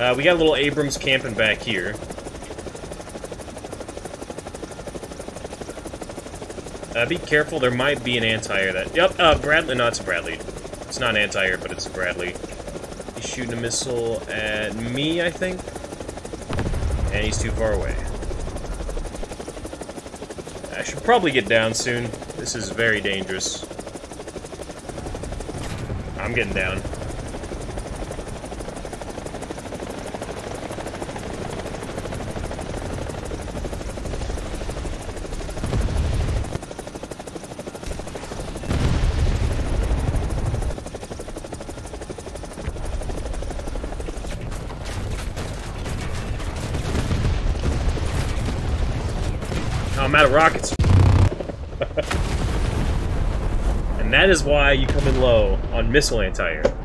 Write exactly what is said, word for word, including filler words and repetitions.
Uh, we got a little Abrams camping back here. Uh, be careful, there might be an anti-air that... Yep, uh, Bradley... No, it's a Bradley. It's not an anti-air, but it's a Bradley. He's shooting a missile at me, I think. And he's too far away. I should probably get down soon. This is very dangerous. I'm getting down. I'm out of rockets. And that is why you come in low on missile anti-air.